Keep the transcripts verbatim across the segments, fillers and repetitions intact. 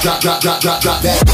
Drop, drop, drop, drop that.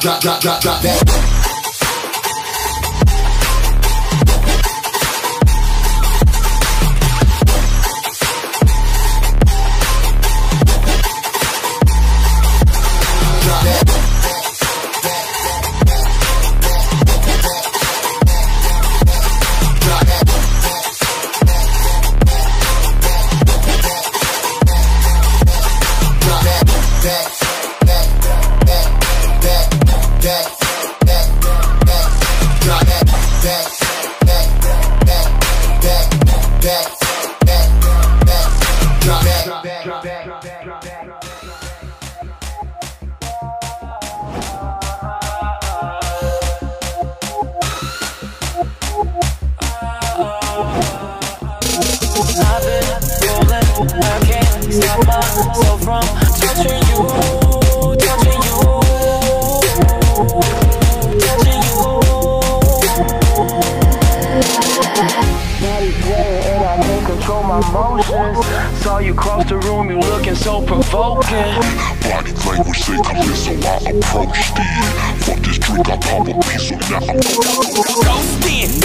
Drop, drop, drop, drop, drop that. emotions. Saw you cross the room, you looking so provoking. Body language say come in, so I approached it. Fuck this drink, I pop a piece, so now I'm ghosting.